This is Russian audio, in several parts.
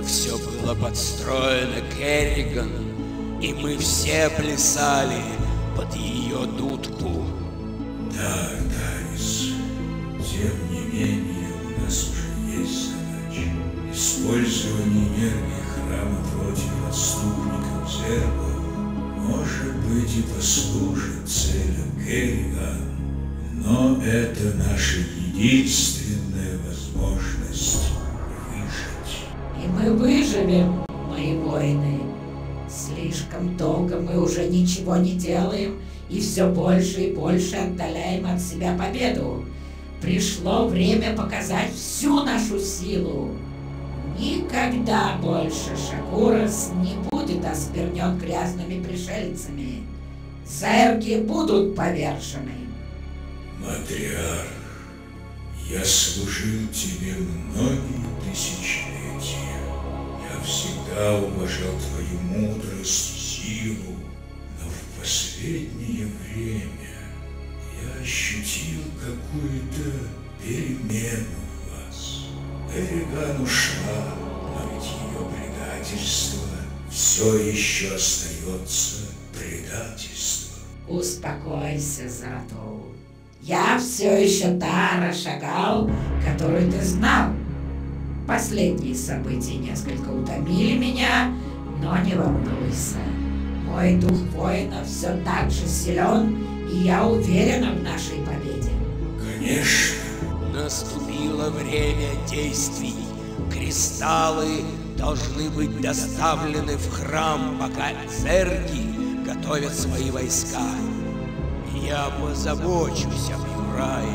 Это все было подстроено Керриганом, и мы все плясали под ее дудку. Да, Тарис, тем не менее у нас уже есть задача. Использование нервных храма против отступников зеркала может быть и послужит целям Керригана, но это наша единственная возможность выжить. И мы выживем, мои воины. Слишком долго мы уже ничего не делаем и все больше и больше отдаляем от себя победу. Пришло время показать всю нашу силу. Никогда больше Шакурас не будет осквернен грязными пришельцами. Зерги будут повержены. Матриар, я служил тебе многие тысячелетия. Я всегда уважал твою мудрость и силу, но в последнее время я ощутил какую-то перемену. Керриган ушла, но ведь ее предательство все еще остается предательством. Успокойся, Зератул. Я все еще та Рашагал, которую ты знал. Последние события несколько утомили меня, но не волнуйся. Мой дух воина все так же силен, и я уверена в нашей победе. Конечно. Наступило время действий. Кристаллы должны быть доставлены в храм, пока зерги готовят свои войска. Я позабочусь об Юрае,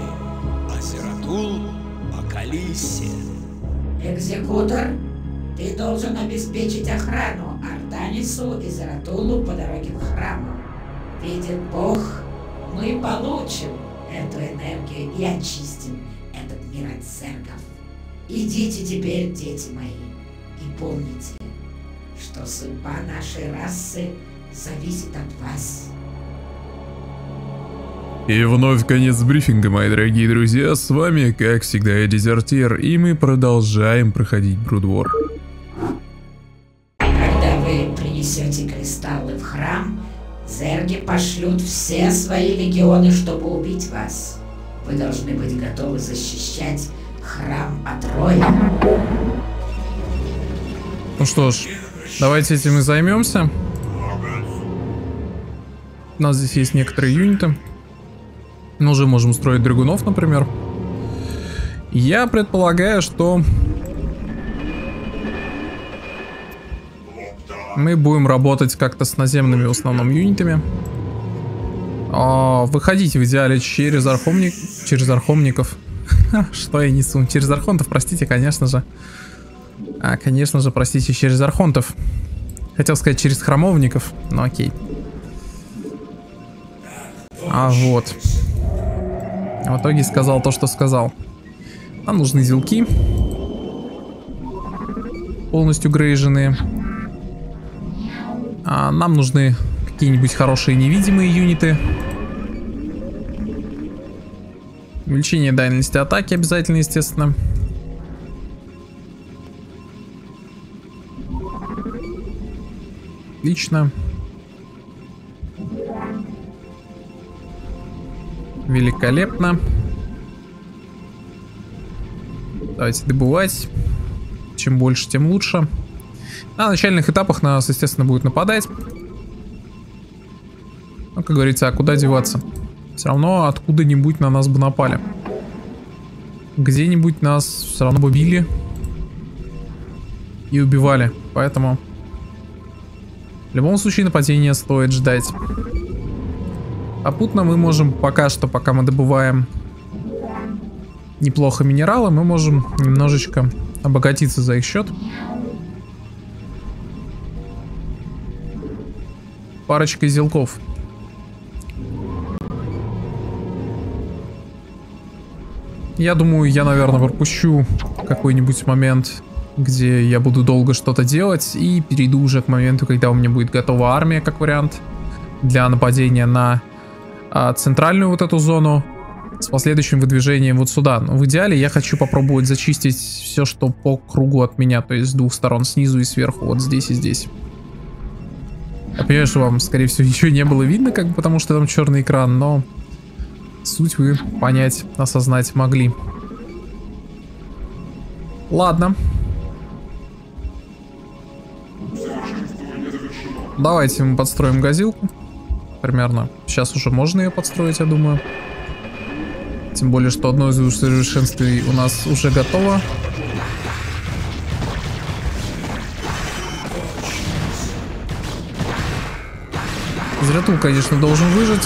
а Зератул о Калисе. Экзекутор, ты должен обеспечить охрану Артанису и Зератулу по дороге к храму. Видит Бог, мы получим эту энергию и очистим этот мир от зергов. Идите теперь, дети мои, и помните, что судьба нашей расы зависит от вас. И вновь конец брифинга, мои дорогие друзья, с вами, как всегда, я Дезертир, и мы продолжаем проходить Брудвор. Когда вы принесете кристаллы в храм, зерги пошлют все свои легионы, чтобы убить вас. Вы должны быть готовы защищать храм от роя. Ну что ж, давайте этим и займемся. У нас здесь есть некоторые юниты. Мы уже можем строить драгунов, например. Я предполагаю, что мы будем работать как-то с наземными в основном юнитами. Выходить в идеале через архомников. Что я несу? Через архонтов, простите, конечно же. Конечно же, простите, через архонтов. Хотел сказать через храмовников, но окей. Вот. В итоге сказал то, что сказал. Нам нужны зилки. Полностью грейженные. Нам нужны какие-нибудь хорошие невидимые юниты. Увеличение дальности атаки обязательно, естественно. Отлично. Великолепно. Давайте добывать. Чем больше, тем лучше. На начальных этапах нас, естественно, будет нападать. Ну, как говорится, а куда деваться? Все равно откуда-нибудь на нас бы напали. Где-нибудь нас все равно бы били и убивали. Поэтому в любом случае нападения стоит ждать. Попутно мы можем пока что, пока мы добываем неплохо минералы, мы можем немножечко обогатиться за их счет. Парочкой зилков. Я думаю, я, наверное, пропущу какой-нибудь момент, где я буду долго что-то делать, и перейду уже к моменту, когда у меня будет готова армия, как вариант, для нападения на центральную вот эту зону, с последующим выдвижением вот сюда. Но в идеале я хочу попробовать зачистить все, что по кругу от меня, то есть с двух сторон, снизу и сверху, вот здесь и здесь. Я понимаю, что вам, скорее всего, ничего не было видно, как бы, потому что там черный экран, но суть вы понять, осознать могли. Ладно. Давайте мы подстроим газилку. Примерно. Сейчас уже можно ее подстроить, я думаю. Тем более, что одно из усовершенствий у нас уже готово. Зератул, конечно, должен выжить.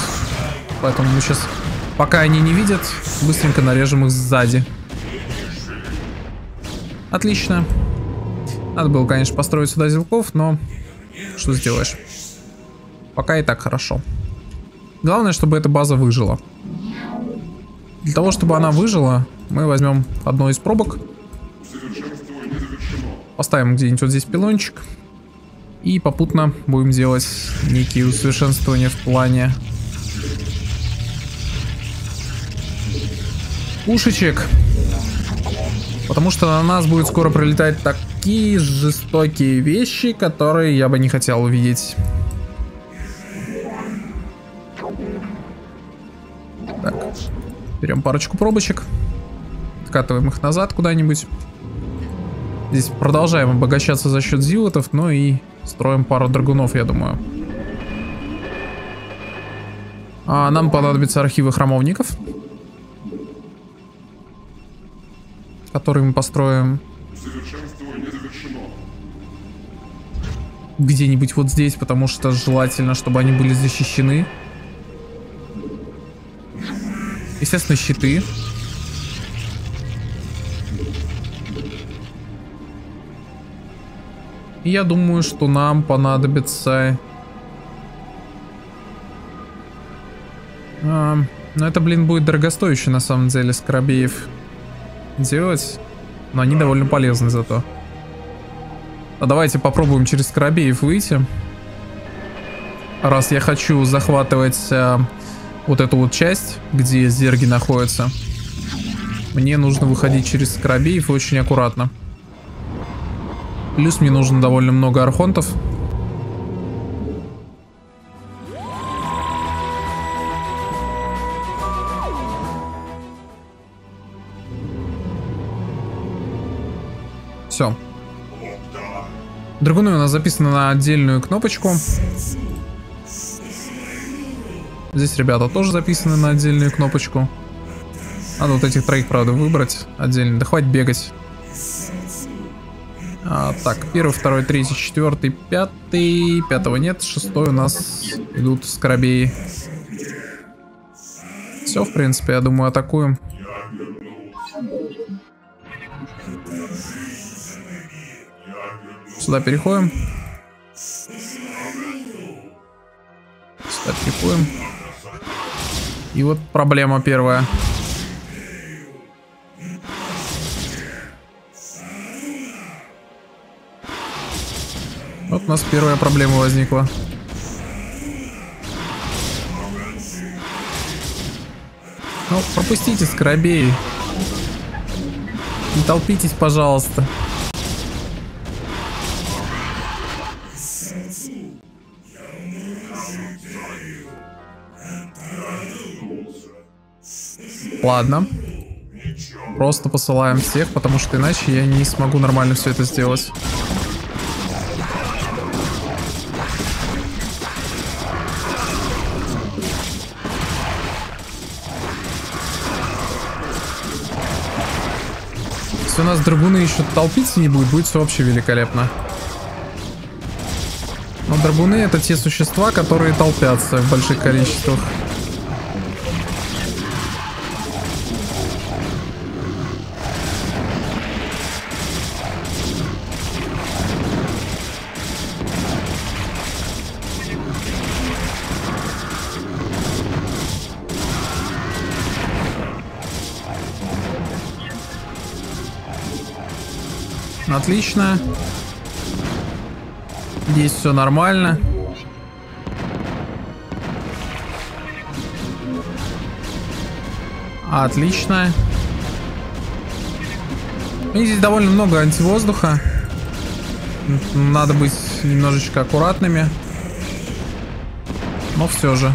Поэтому мы сейчас, пока они не видят, быстренько нарежем их сзади. Отлично. Надо было, конечно, построить сюда зилков, но что сделаешь? Пока и так хорошо. Главное, чтобы эта база выжила. Для того, чтобы она выжила, мы возьмем одну из пробок. Поставим где-нибудь вот здесь пилончик. И попутно будем делать некие усовершенствования в плане пушечек. Потому что на нас будет скоро прилетать такие жестокие вещи, которые я бы не хотел увидеть. Так, берем парочку пробочек. Откатываем их назад куда-нибудь. Здесь продолжаем обогащаться за счет зилотов, ну и строим пару драгунов, я думаю. А нам понадобятся архивы храмовников, которые мы построим где-нибудь вот здесь, потому что желательно, чтобы они были защищены. Естественно, щиты. И я думаю, что нам понадобится... Но это, блин, будет дорогостоящий, на самом деле, скорбеев делать, но они довольно полезны зато. А давайте попробуем через корабеев выйти, раз я хочу захватывать вот эту вот часть, где зерги находятся. Мне нужно выходить через корабеев очень аккуратно, плюс мне нужно довольно много архонтов. Все. Драгуны у нас записаны на отдельную кнопочку. Здесь ребята тоже записаны на отдельную кнопочку. Надо вот этих троих, правда, выбрать отдельно. Да хватит бегать. Так, 1, 2, 3, 4, 5. 5-го нет, 6-й у нас идут скоробеи. Все, в принципе, я думаю, атакуем. Сюда переходим. Сюда переходим. И вот проблема первая. Вот у нас первая проблема возникла. Ну, пропустите скоробей. Не толпитесь, пожалуйста. Ладно. Просто посылаем всех, потому что иначе я не смогу нормально все это сделать. Если у нас драгуны еще толпиться не будет, будет все вообще великолепно. Но драгуны — это те существа, которые толпятся в больших количествах. Отлично. Здесь все нормально. Отлично. И здесь довольно много антивоздуха. Надо быть немножечко аккуратными. Но все же.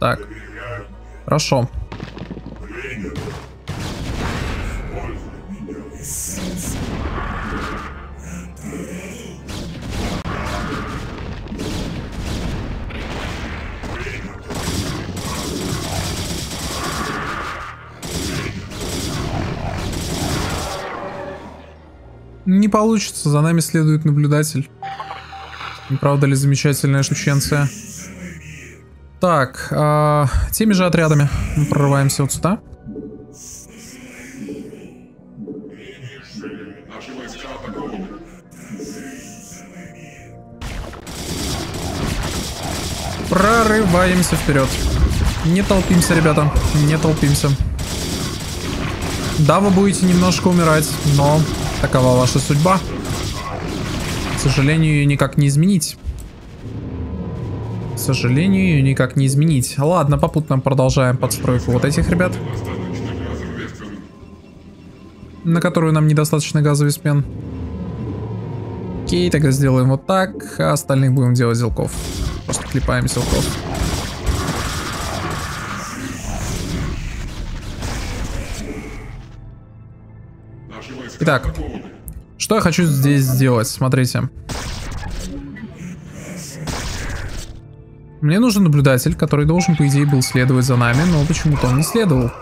Так. Хорошо. Не получится, за нами следует наблюдатель. Не правда ли замечательная штученция? Так, теми же отрядами мы прорываемся вот сюда. Прорываемся вперед. Не толпимся, ребята, не толпимся. Да, вы будете немножко умирать, но такова ваша судьба. К сожалению, ее никак не изменить. К сожалению, ее никак не изменить. Ладно, попутно продолжаем подстройку вот этих ребят, на которую нам недостаточно газовый спен. Окей, тогда сделаем вот так, а остальных будем делать зилков. Просто клепаем зилков. Итак, что я хочу здесь сделать, смотрите. Мне нужен наблюдатель, который должен, по идее, был следовать за нами, но почему-то он не следовал.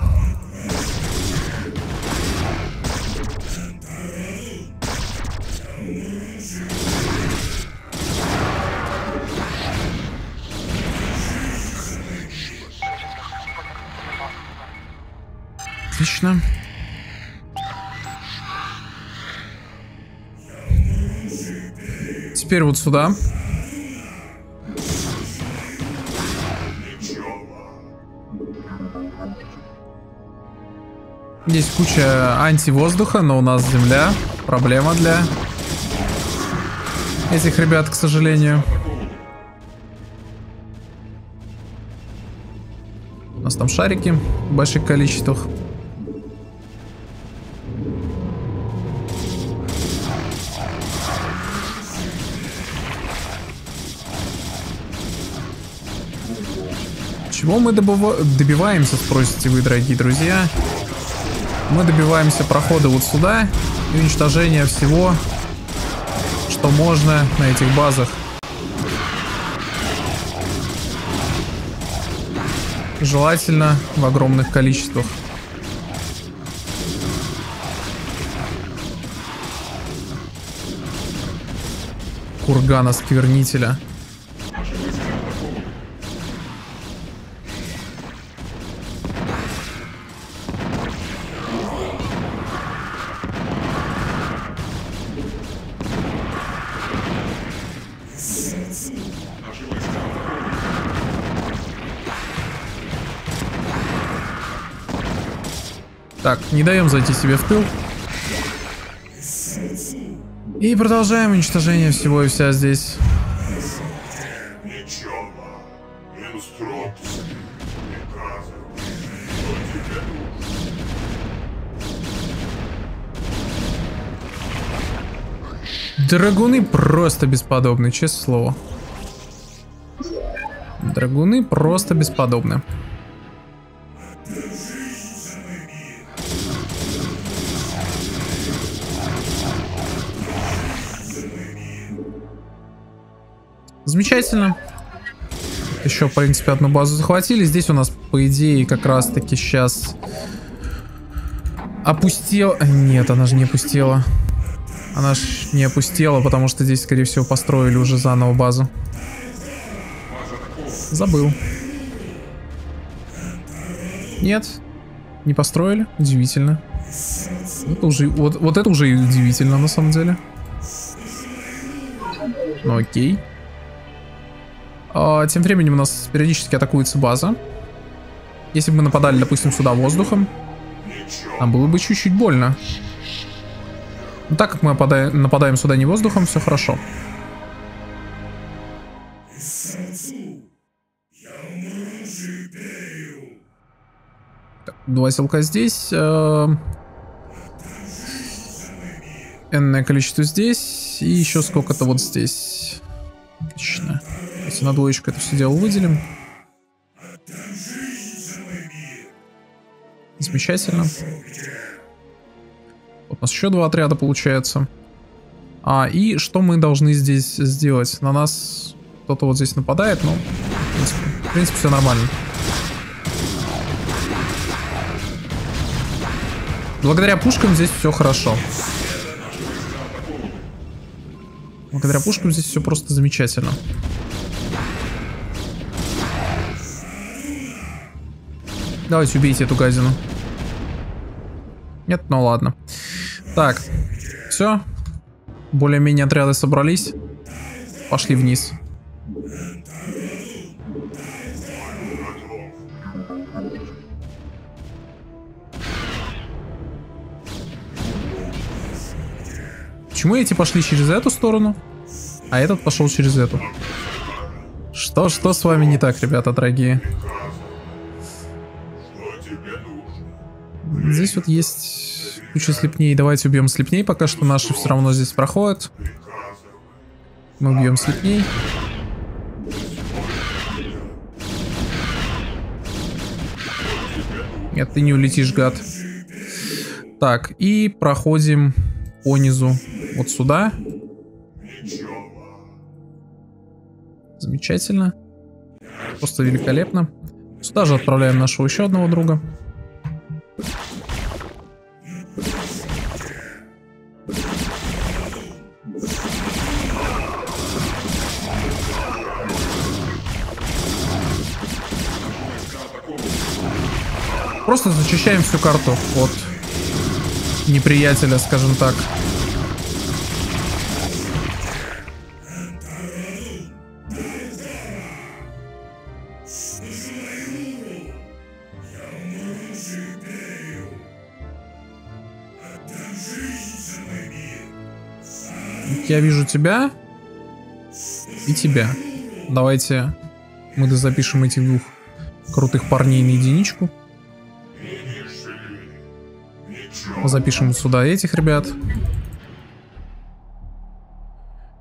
Отлично. Теперь вот сюда. Здесь куча антивоздуха, но у нас земля. Проблема для этих ребят, к сожалению. У нас там шарики в больших количествах. Чего мы добиваемся, спросите вы, дорогие друзья? Мы добиваемся прохода вот сюда и уничтожения всего, что можно на этих базах. Желательно в огромных количествах. Кургана-сквернителя. Так, не даем зайти себе в тыл. И продолжаем уничтожение всего и вся здесь. Драгуны просто бесподобны, честное слово. Драгуны просто бесподобны. Замечательно. Еще, в принципе, одну базу захватили. Здесь у нас, по идее, как раз-таки сейчас опустела. Нет, она же не опустела. Она же не опустела, потому что здесь, скорее всего, построили уже заново базу. Забыл. Нет, не построили. Удивительно. Это уже, вот это уже и удивительно, на самом деле. Ну, окей. Тем временем у нас периодически атакуется база. Если бы мы нападали, допустим, сюда воздухом, нам было бы чуть-чуть больно. Но так как мы нападаем сюда не воздухом, все хорошо. Так, два силка здесь. Энное количество здесь. И еще сколько-то вот здесь. Отлично. Если на двоечку это все дело выделим. Замечательно. Вот у нас еще два отряда получается. И что мы должны здесь сделать? На нас кто-то вот здесь нападает, но в принципе все нормально. Благодаря пушкам здесь все хорошо. Благодаря пушкам здесь все просто замечательно. Давайте убейте эту гадину. Нет, ну ладно. Так, все. Более-менее отряды собрались. Пошли вниз. Почему эти пошли через эту сторону, а этот пошел через эту? Что с вами не так, ребята, дорогие? Здесь вот есть куча слепней. Давайте убьем слепней. Пока что наши все равно здесь проходят. Мы убьем слепней. Нет, ты не улетишь, гад. Так, и проходим по низу вот сюда. Замечательно. Просто великолепно. Сюда же отправляем нашего еще одного друга. Просто зачищаем всю карту от неприятеля, скажем так. Я вижу тебя и тебя. Давайте мы дозапишем этих двух крутых парней на единичку. Запишем сюда этих ребят.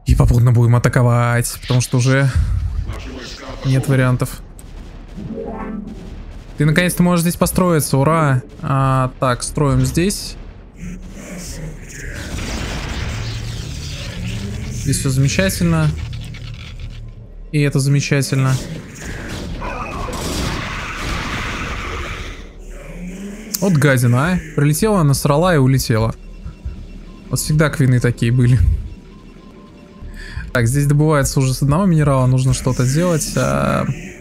И попутно будем атаковать, потому что уже нет вариантов. Ты наконец-то можешь здесь построиться, ура! Так, строим здесь. Здесь все замечательно. И это замечательно. Вот гадина, а. Прилетела, насрала и улетела. Вот всегда квины такие были. Так, здесь добывается уже с одного минерала. Нужно что-то делать.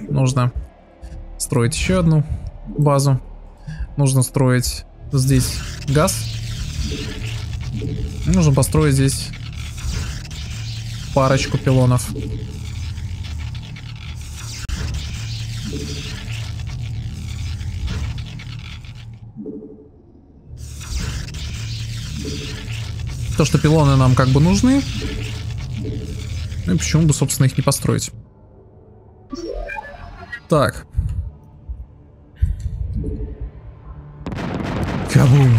Нужно строить еще одну базу. Нужно строить здесь газ. Нужно построить здесь парочку пилонов. То, что пилоны нам как бы нужны. Ну и почему бы, собственно, их не построить. Так. Кабум.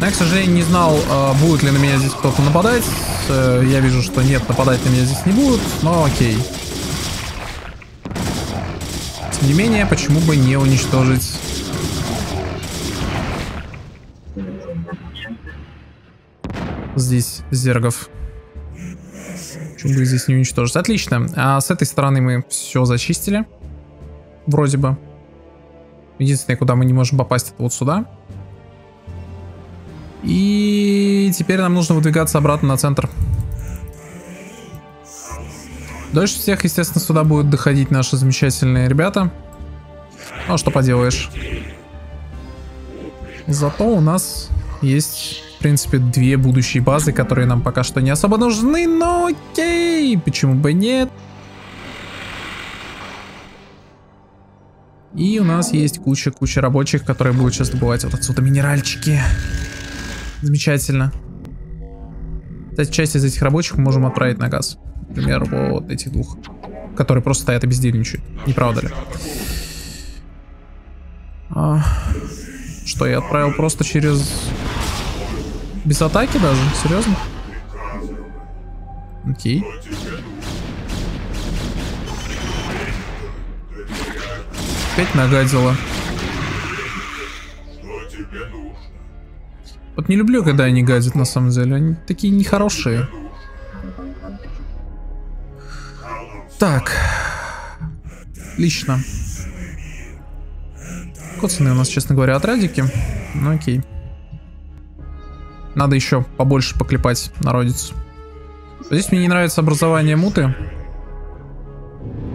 Я, к сожалению, не знал, будет ли на меня здесь кто-то нападать. Я вижу, что нет, нападать на меня здесь не будут, но окей. Тем не менее, почему бы не уничтожить? Здесь зергов. Почему бы здесь не уничтожить? Отлично. А с этой стороны мы все зачистили. Вроде бы. Единственное, куда мы не можем попасть, это вот сюда. И теперь нам нужно выдвигаться обратно на центр. Дольше всех, естественно, сюда будут доходить наши замечательные ребята. Ну что поделаешь. Зато у нас есть, в принципе, две будущие базы, которые нам пока что не особо нужны, но окей, почему бы нет. И у нас есть куча рабочих, которые будут сейчас добывать вот отсюда минеральчики. Замечательно. Кстати, часть из этих рабочих мы можем отправить на газ. Например, вот этих двух, которые просто стоят и бездельничают. Не правда ли? А, что, я отправил просто через... Без атаки даже? Серьезно? Окей. Опять нагадила. Вот не люблю, когда они гадят, на самом деле. Они такие нехорошие. Так. Отлично. Коцаны у нас, честно говоря, отрадики. Ну окей. Надо еще побольше поклепать народицу. Здесь мне не нравится образование муты.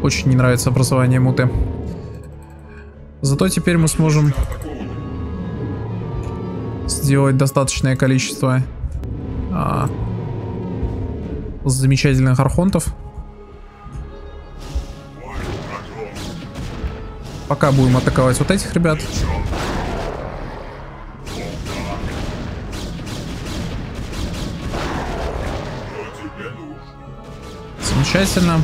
Очень не нравится образование муты. Зато теперь мы сможем сделать достаточное количество замечательных архонтов. Пока будем атаковать вот этих ребят. Замечательно.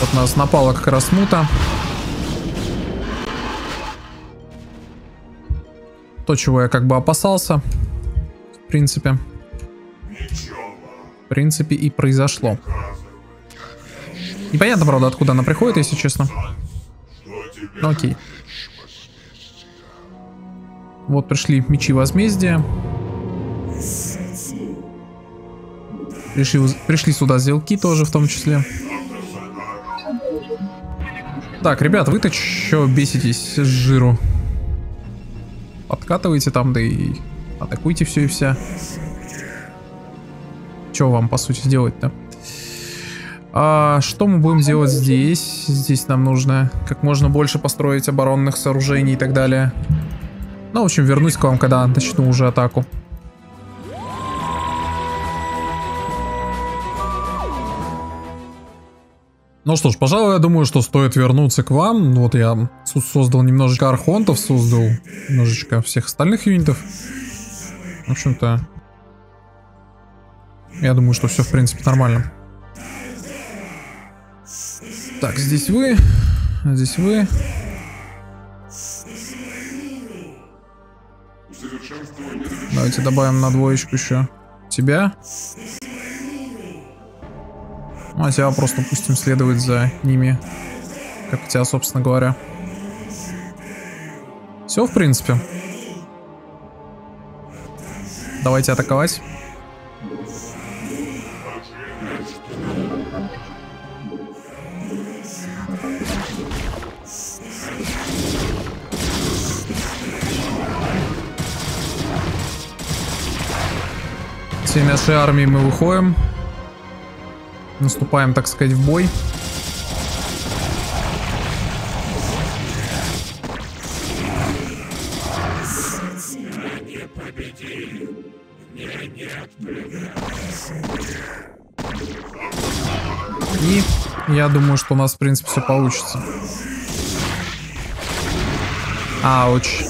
Вот нас напала как раз мута. То, чего я как бы опасался. В принципе. В принципе и произошло. Непонятно, правда, откуда она приходит, если честно. Ну, окей. Вот пришли мечи возмездия. Пришли сюда зилки тоже в том числе. Так, ребят, вы-то чё беситесь с жиру? Подкатывайте там, да и атакуйте все и вся. Чё вам, по сути, сделать-то? А что мы будем делать здесь? Здесь нам нужно как можно больше построить оборонных сооружений и так далее. Ну, в общем, вернусь к вам, когда начну уже атаку. Ну что ж, пожалуй, я думаю, что стоит вернуться к вам. Вот я создал немножечко архонтов, создал немножечко всех остальных юнитов. В общем-то, я думаю, что все, в принципе, нормально. Так, здесь вы, здесь вы. Давайте добавим на двоечку еще тебя. Ну, а тебя просто пустим следовать за ними, как у тебя, собственно говоря. Все, в принципе. Давайте атаковать. Всей нашей армии мы выходим, наступаем, так сказать, в бой. И я думаю, что у нас, в принципе, все получится. Ауч.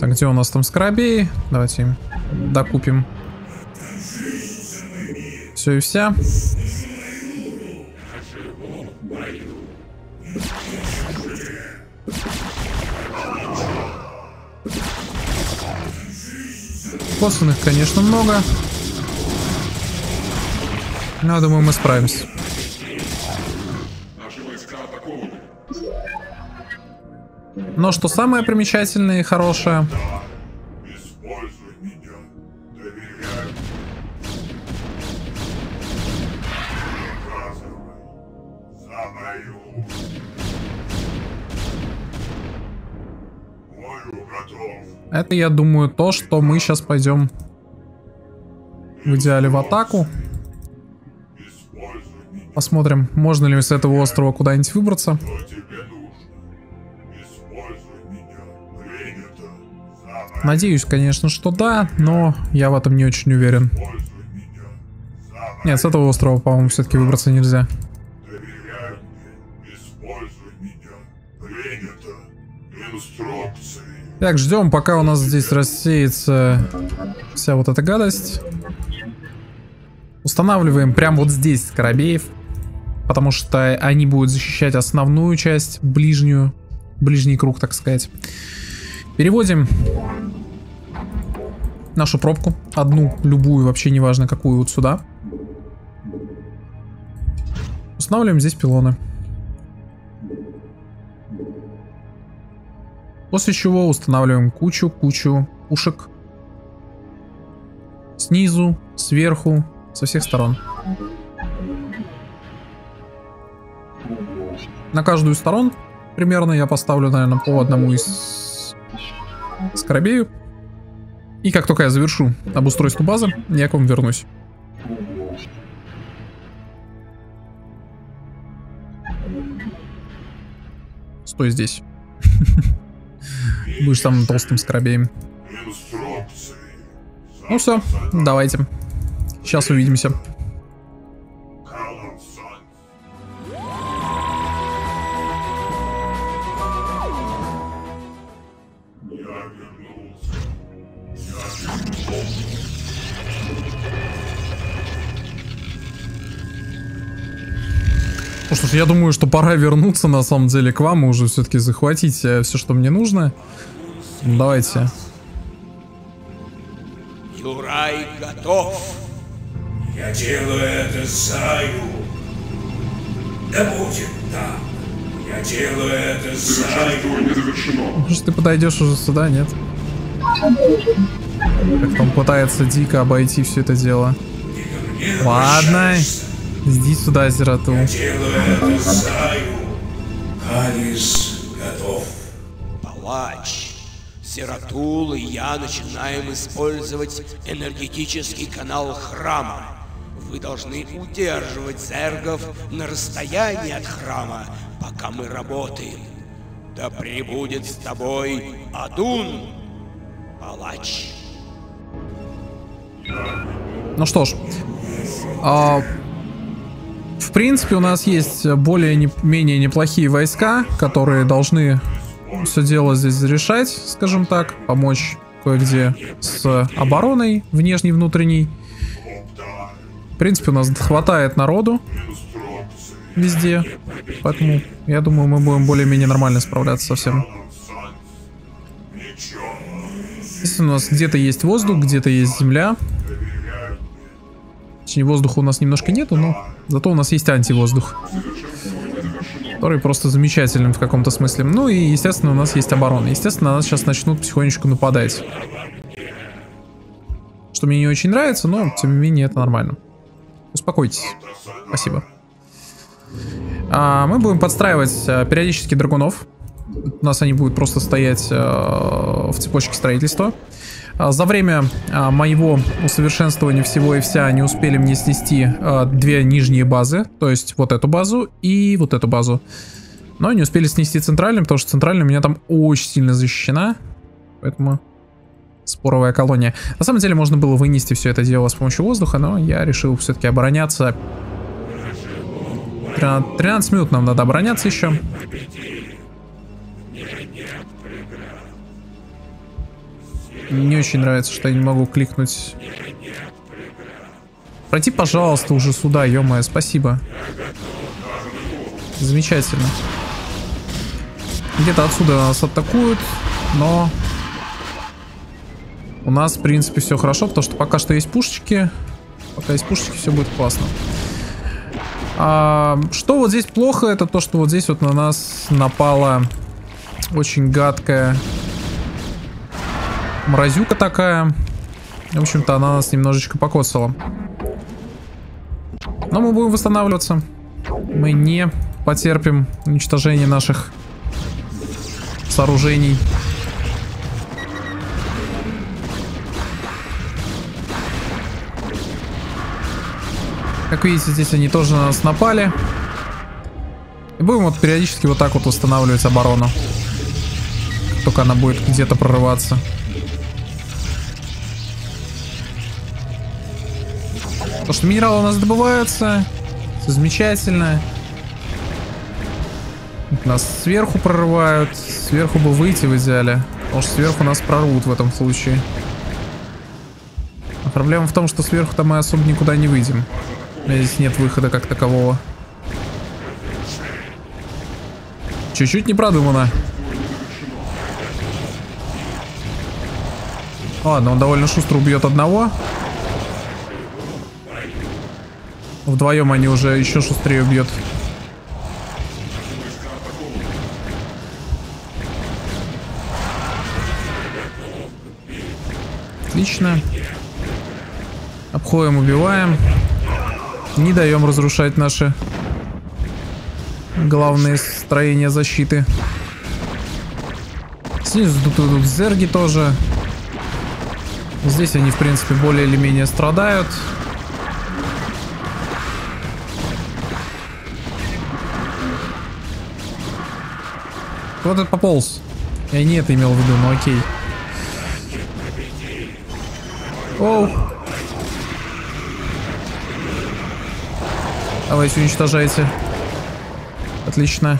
Так, где у нас там скраби? Давайте им докупим. Все и вся. Косвенных, конечно, много. Но, думаю, мы справимся. Но что самое примечательное и хорошее... Это, я думаю, то, что мы сейчас пойдем в идеале в атаку. Посмотрим, можно ли с этого острова куда-нибудь выбраться. Надеюсь, конечно, что да, но я в этом не очень уверен. Нет, с этого острова, по-моему, все-таки выбраться нельзя. Так, ждем, пока у нас здесь рассеется вся вот эта гадость. Устанавливаем прямо вот здесь скоробеев, потому что они будут защищать основную часть, ближнюю, ближний круг, так сказать. Переводим нашу пробку, одну, любую, вообще неважно какую, вот сюда. Устанавливаем здесь пилоны. После чего устанавливаем кучу пушек. Снизу, сверху, со всех сторон. На каждую сторону примерно я поставлю, наверное, по одному из скоробеев. И как только я завершу обустройство базы, я к вам вернусь. Стой здесь. Будешь самым толстым скоробеем. Ну все, давайте. Сейчас увидимся. Ну что ж, я думаю, что пора вернуться на самом деле к вам и уже все-таки захватить все, что мне нужно. Давайте. Юрай готов. Я делаю это знаю. Да будет там. Я делаю это знаю. Может, ты подойдешь уже сюда, нет? Как там пытается дико обойти все это дело. Ладно. Иди сюда, Зератул. Я делаю это, знаю. Тарис готов. Палач, Зератул и я начинаем использовать энергетический канал храма. Вы должны удерживать зергов на расстоянии от храма, пока мы работаем. Да прибудет с тобой Адун, палач. Ну что ж. В принципе, у нас есть более-менее неплохие войска, которые должны все дело здесь решать, скажем так, помочь кое-где с обороной внешней, внутренней. В принципе, у нас хватает народу везде, поэтому я думаю, мы будем более-менее нормально справляться со всем. Если у нас где-то есть воздух, где-то есть земля. Воздуха у нас немножко нету, но зато у нас есть антивоздух, который просто замечательным в каком-то смысле. Ну и, естественно, у нас есть оборона. Естественно, на нас сейчас начнут потихонечку нападать. Что мне не очень нравится, но, тем не менее, это нормально. Успокойтесь. Спасибо. Мы будем подстраивать периодически драгунов. У нас они будут просто стоять в цепочке строительства. За время моего усовершенствования всего и вся они успели мне снести две нижние базы, то есть вот эту базу и вот эту базу. Но не успели снести центральную, потому что центральная у меня там очень сильно защищена, поэтому споровая колония. На самом деле можно было вынести все это дело с помощью воздуха, но я решил все-таки обороняться. 13 минут нам надо обороняться еще. Мне очень нравится, что я не могу кликнуть. Пройти, пожалуйста, уже сюда, ё-моё, спасибо. Замечательно. Где-то отсюда нас атакуют, но у нас, в принципе, все хорошо, потому что пока что есть пушечки. Пока есть пушечки, все будет классно. Что вот здесь плохо, это то, что вот здесь вот на нас напала очень гадкая... мразюка такая. В общем-то, она нас немножечко покосала. Но мы будем восстанавливаться. Мы не потерпим уничтожение наших сооружений. Как видите, здесь они тоже на нас напали. И будем вот периодически вот так вот устанавливать оборону. Только она будет где-то прорываться. Потому что минералы у нас добываются. Все замечательно. Нас сверху прорывают. Сверху бы выйти в идеале. Потому что сверху нас прорвут в этом случае. А проблема в том, что сверху-то мы особо никуда не выйдем. У меня здесь нет выхода как такового. Чуть-чуть не продумано. Ладно, он довольно шустро убьет одного. Вдвоем они уже еще шустрее убьют. Отлично. Обходим, убиваем. Не даем разрушать наши главные строения защиты. Снизу тут идут зерги тоже. Здесь они, в принципе, более или менее страдают. Кто-то пополз. Я не это имел в виду, но окей. Оу. Давайте уничтожайте. Отлично.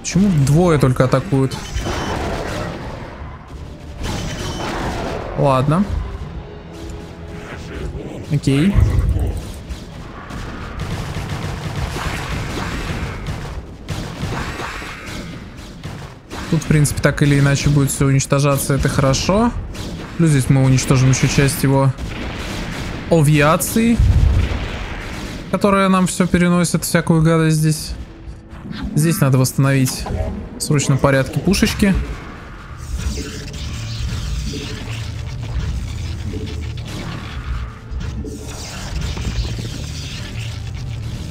Почему двое только атакуют? Ладно. Окей. Тут, в принципе, так или иначе будет все уничтожаться, это хорошо. Плюс здесь мы уничтожим еще часть его авиации, которая нам все переносит, всякую гадость здесь. Здесь надо восстановить в срочном порядке пушечки.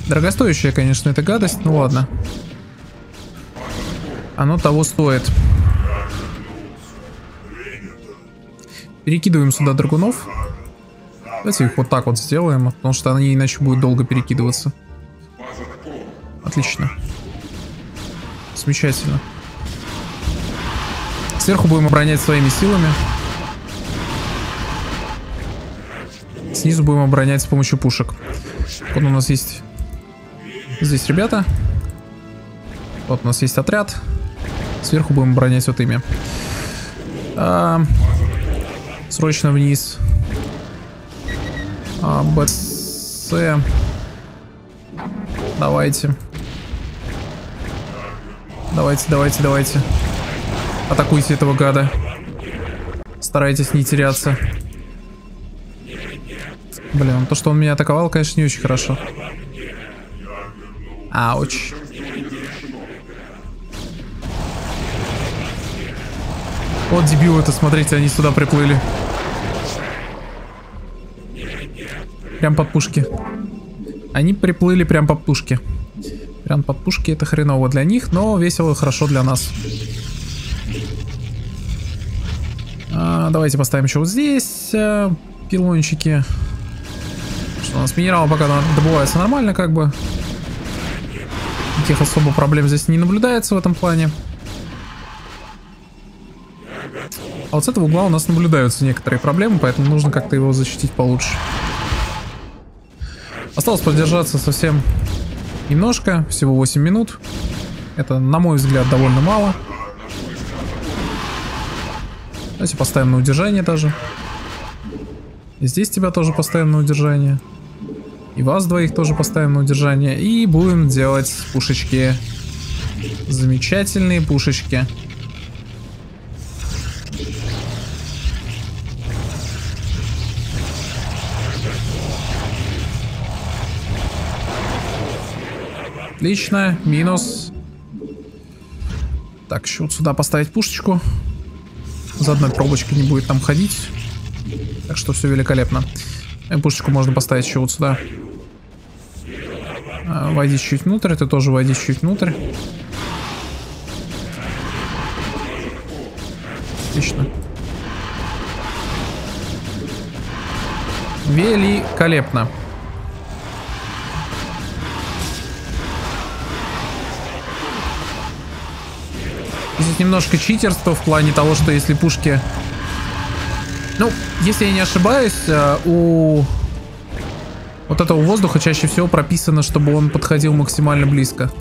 Дорогостоящая, конечно, эта гадость, ну ладно. Оно того стоит. Перекидываем сюда драгунов. Давайте их вот так вот сделаем, потому что они иначе будут долго перекидываться. Отлично. Замечательно. Сверху будем оборонять своими силами. Снизу будем оборонять с помощью пушек. Вот у нас есть... Здесь ребята. Вот у нас есть отряд. Сверху будем оборонять вот ими. Срочно вниз. А, Б, С. Давайте. Давайте. Атакуйте этого гада. Старайтесь не теряться. Блин, то, что он меня атаковал, конечно, не очень хорошо. Ауч. Вот дебилы это, смотрите, они сюда приплыли. Прям под пушки. Они приплыли прям под пушки. Прям под пушки, это хреново для них, но весело и хорошо для нас. Давайте поставим еще вот здесь пилончики. Что у нас минералы пока добываются нормально, как бы. Никаких особо проблем здесь не наблюдается в этом плане. А вот с этого угла у нас наблюдаются некоторые проблемы, поэтому нужно как-то его защитить получше. Осталось продержаться совсем немножко, всего 8 минут. Это, на мой взгляд, довольно мало. Давайте поставим на удержание даже. И здесь тебя тоже поставим на удержание. И вас двоих тоже поставим на удержание. И будем делать пушечки. Замечательные пушечки. Отлично, минус. Так, еще вот сюда поставить пушечку. За одной пробочкой не будет там ходить. Так что все великолепно. И пушечку можно поставить еще вот сюда. Войди чуть внутрь, ты тоже войди чуть внутрь. Отлично. Великолепно. Здесь немножко читерство в плане того, что если пушки... Ну, если я не ошибаюсь, у вот этого воздуха чаще всего прописано, чтобы он подходил максимально близко.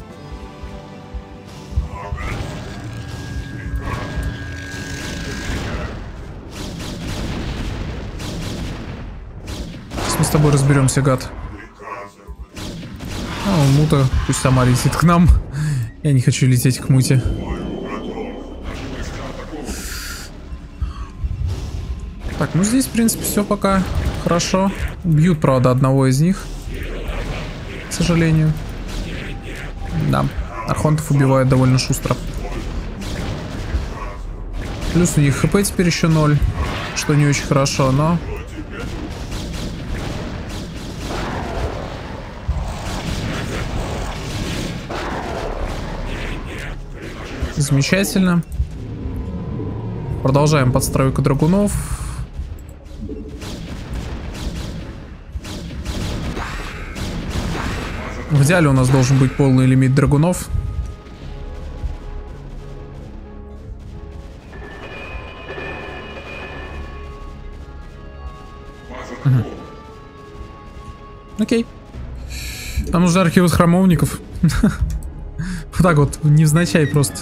Сейчас мы с тобой разберемся, гад. А, мута пусть сама летит к нам. Я не хочу лететь к муте. Так, ну здесь, в принципе, все пока хорошо. Бьют, правда, одного из них. К сожалению. Да, архонтов убивают довольно шустро. Плюс у них хп теперь еще 0, что не очень хорошо, но... Замечательно. Продолжаем подстройку драгунов. В идеале у нас должен быть полный лимит драгунов. Окей. Нам нужно архивы храмовников. Вот так вот, невзначай просто.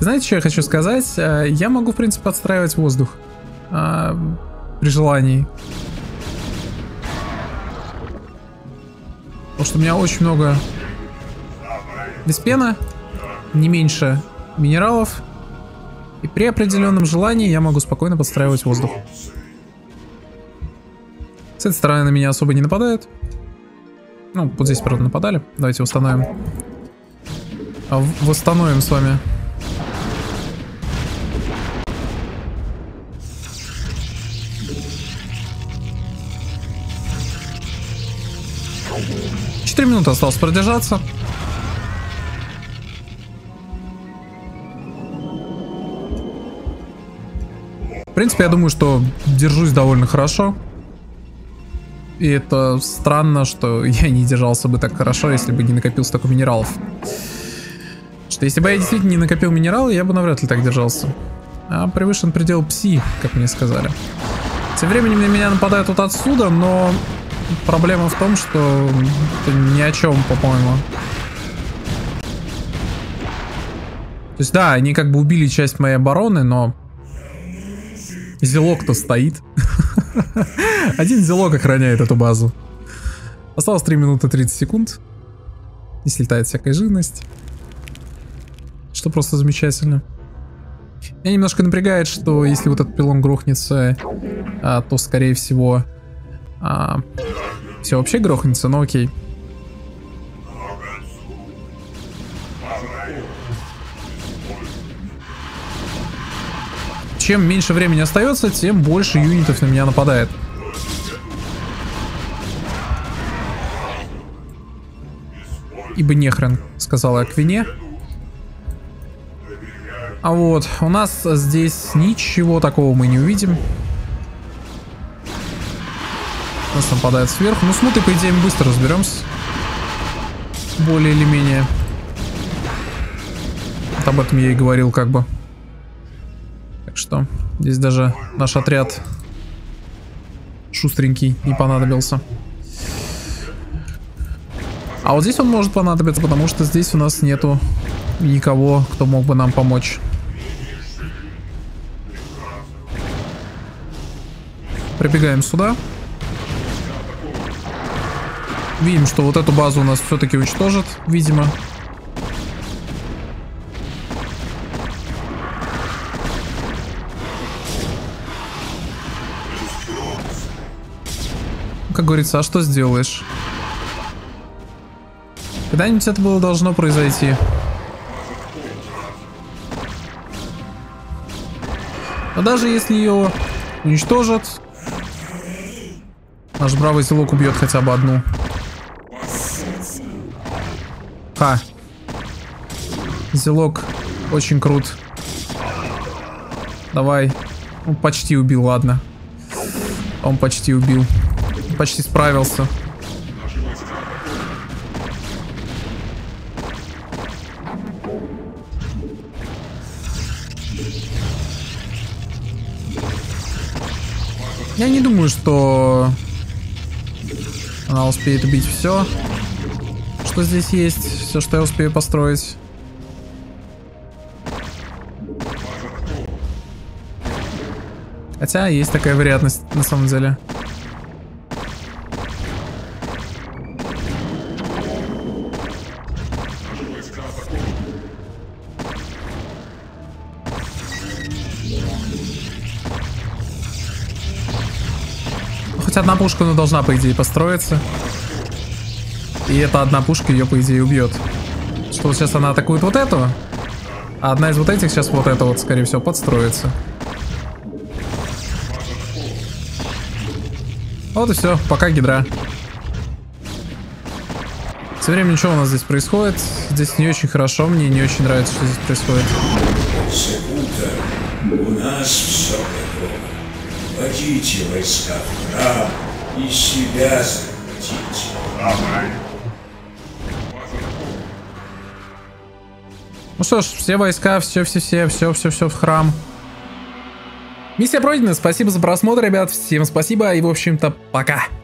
Знаете, что я хочу сказать? Я могу, в принципе, подстраивать воздух. При желании. Потому что у меня очень много виспена, не меньше минералов. И при определенном желании я могу спокойно подстраивать воздух. С этой стороны на меня особо не нападают. Ну, вот здесь, правда, нападали. Давайте восстановим. Восстановим с вами. Минуты осталось продержаться. В принципе, я думаю, что держусь довольно хорошо. И это странно, что я не держался бы так хорошо, если бы не накопил столько минералов. Что если бы я действительно не накопил минералы, я бы навряд ли так держался. А превышен предел пси, как мне сказали. Тем временем на меня нападают вот отсюда, но... Проблема в том, что это ни о чем, по-моему. То есть, да, они как бы убили часть моей обороны, но... Зилок-то стоит. Один зилок охраняет эту базу. Осталось 3 минуты 30 секунд. И слетает всякая живность. Что просто замечательно. Меня немножко напрягает, что если вот этот пилон грохнется, то, скорее всего... все вообще грохнется, но окей. Чем меньше времени остается, тем больше юнитов на меня нападает. Ибо нехрен, сказала Квине. А вот, у нас здесь ничего такого мы не увидим. Нас нападает сверху. Ну, с мутой, по идее, мы быстро разберемся. Более или менее. Вот об этом я и говорил, как бы. Так что, здесь даже наш отряд шустренький не понадобился. А вот здесь он может понадобиться, потому что здесь у нас нету никого, кто мог бы нам помочь. Прибегаем сюда. Видим, что вот эту базу у нас все-таки уничтожат, видимо. Как говорится, а что сделаешь? Когда-нибудь это было должно произойти. Но даже если ее уничтожат, наш бравый зилок убьет хотя бы одну. Ха. Зилок очень крут. Давай. Ну, почти убил, ладно. Он почти убил. Почти справился. Я не думаю, что она успеет убить все, что здесь есть, все, что я успею построить. Хотя есть такая вероятность на самом деле. Одна пушка, но должна, по идее, построиться. И эта одна пушка ее, по идее, убьет. Что сейчас она атакует вот этого? А одна из вот этих сейчас вот это вот, скорее всего, подстроится. Вот и все. Пока, гидра. Все время ничего у нас здесь происходит. Здесь не очень хорошо. Мне не очень нравится, что здесь происходит. У нас все готово. Водите войска в храм и себя захватите. Ну что ж, все войска, все в храм. Миссия пройдена, спасибо за просмотр, ребят, всем спасибо и, в общем-то, пока.